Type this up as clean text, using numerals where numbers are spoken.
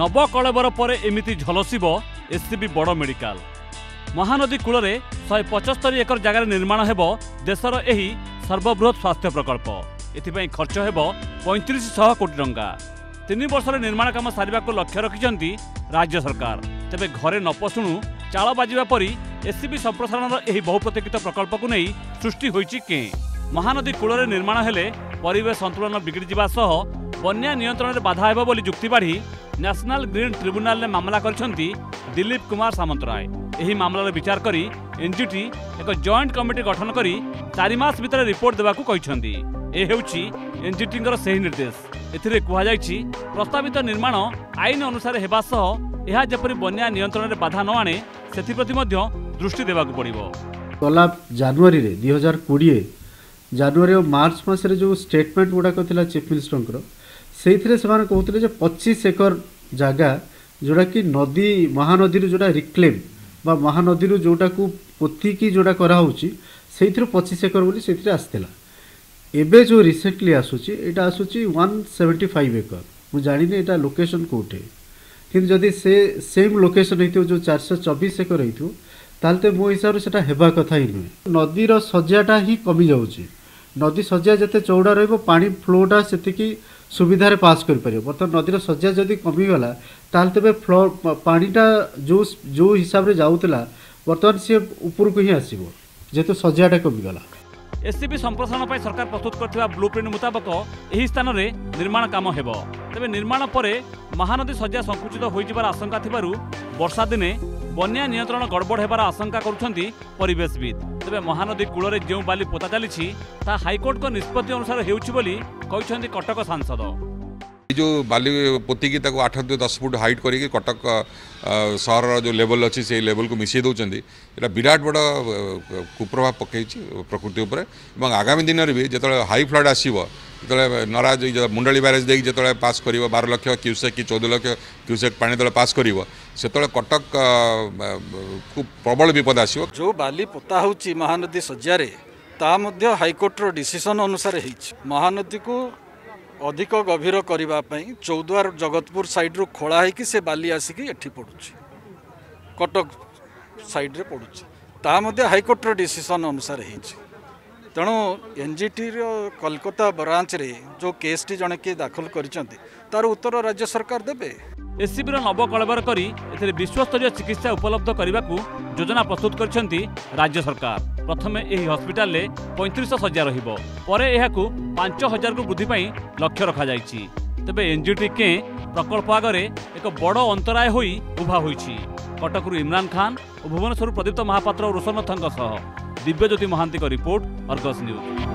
नवकलेवर पर एमती झलसब एससीबी बड़ मेडिकल महानदी कूल में 175 एकर जगार निर्माण हो देशर यही सर्वबृहत स्वास्थ्य प्रकल्प एथपाई खर्च हो 3500 कोटी टंका 3 वर्ष निर्माण काम सारे लक्ष्य रखिंट राज्य सरकार। तेरे घरे नपशुणु चाल बाजा पर एससीबी संप्रसारण यह बहुप्रतीक्षित प्रकल्प को नहीं सृष्टि होती के महानदी कूल में निर्माण हेले परिवेश संतुलन बिगड़ जावा सह बन्या नियंत्रण बाधा होगा बोली जुक्ति बाढ़ी नेशनल ग्रीन ट्रिब्यूनल ने मामला करछंती दिलीप कुमार सामंतराय। यही मामलार विचार करी एनजीटी एक जॉइंट कमिटी गठन करी 4 मास भितर रिपोर्ट देवाकू कहिछंती। ए हेउछि एनजीटीर सही निर्देश। एथिरे कुहा जायछि प्रस्तावित निर्माण आईन अनुसार हेबा सह एहा जेपरि बन्या नियंत्रण रे बाधा न आणे सेथिप्रति मध्य दृष्टि देवाकू पड़िबो। गला जनवरी रे 2020 जनवरी और मार्च मास रे जो स्टेटमेंट गुडाक थिला चीफ मिनिस्टर सेथिरे समान कहते जे 25 एकर जागा जोड़ा कि नदी महानदी जोड़ा रिक्लेम बा महानदी जोटा को पोतिकी जोड़ा कराऊँगी से 25 एकर बोली से आसला एबे जो रिसेंटली आसूची एटा आसूची 175 एकर मुझे जानी नहीं एटा लोकेशन कोटे किंतु जदि से सेम लोकेशन होती जो 424 एकर होती तालते मो हिसाब से हेबा कथा ही नुहे। नदीर सज्जाटा ही कमी जाऊँगी नदी सज्जा जिते चौड़ा रही फ्लोटा से सुविधा रे पास कर पारे। बर्तमान नदीर सज्जा जदि कमीगला ताल तेज फ्लो पानीटा जो जो हिसाब से जाऊला बर्तमान सी ऊपर को ही आसो जेहेतु सज्जाटा कमीगला। एससीबी संप्रसारण सरकार प्रस्तुत करथिबा ब्लूप्रिंट मुताबक यही स्थान में निर्माण काम हेब। तेबे निर्माण पर महानदी सज्जा संकुचित होइबार आशंका थिबारु वर्षा दिने बन्या नियंत्रण गड़बड़ हेबार आशंका करुछंती परिवेशविद। तेबे महानदी कूल में जो बाली पोता चली हाईकोर्ट को निष्पत्ति अनुसार हेउछि बोली कहिछंती कटक सांसद। जो बाली पोतिकी 8 से 10 फुट हाइट करके कटक सहर जो लेवल अच्छी से लेवल को मिसई दौरान यहाँ विराट बड़ कुप्रभाव पकई प्रकृति उपर और आगामी दिन में भी जो हाई फ्लड आसो जो नराज मुंडली ब्यारेज देख जो पास कर 12 लाख क्यूसेक कि 14 लाख क्यूसेक पानी जो पास कर से कटक को प्रबल विपद आसो। जो बाली पोता हो महानदी सज्जा ता हाईकोर्टर डिसीजन अनुसार महानदी को अधिक गभीर करने चौद्वार जगतपुर साइड रु खोला है कि से बाली आसिक एठी पड़ुची कटक साइड रे पड़ुची ता हाईकोर्टर डिसीजन अनुसार तेणु एनजीटी कोलकाता ब्रांच रे जो केसटी जने के दाखल करिसंती तार उत्तर राज्य सरकार देबे। एससीबी रो नवकलेवर करी एथिरे विश्वस्तरीय चिकित्सा उपलब्ध करबाकू योजना प्रस्तुत करछंती राज्य सरकार। प्रथमे एही हॉस्पिटल ले 3500 सज्जा रहिबो परे एहाकू 5000 को वृद्धि पई लक्ष्य रखा जायछि। तबे एनजीटी के प्रकल्प आगरे एक बड़ अंतराय होई उभा होईछि। कटकरू इमरान खान और भुवनेश्वर प्रदीप्त महापात्र और रोशननाथन सह दिव्यज्योति महांती का रिपोर्ट आर्गस न्यूज।